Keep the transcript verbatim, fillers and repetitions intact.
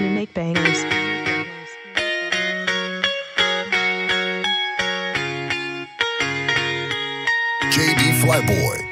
We make bangers. J B Flyboy.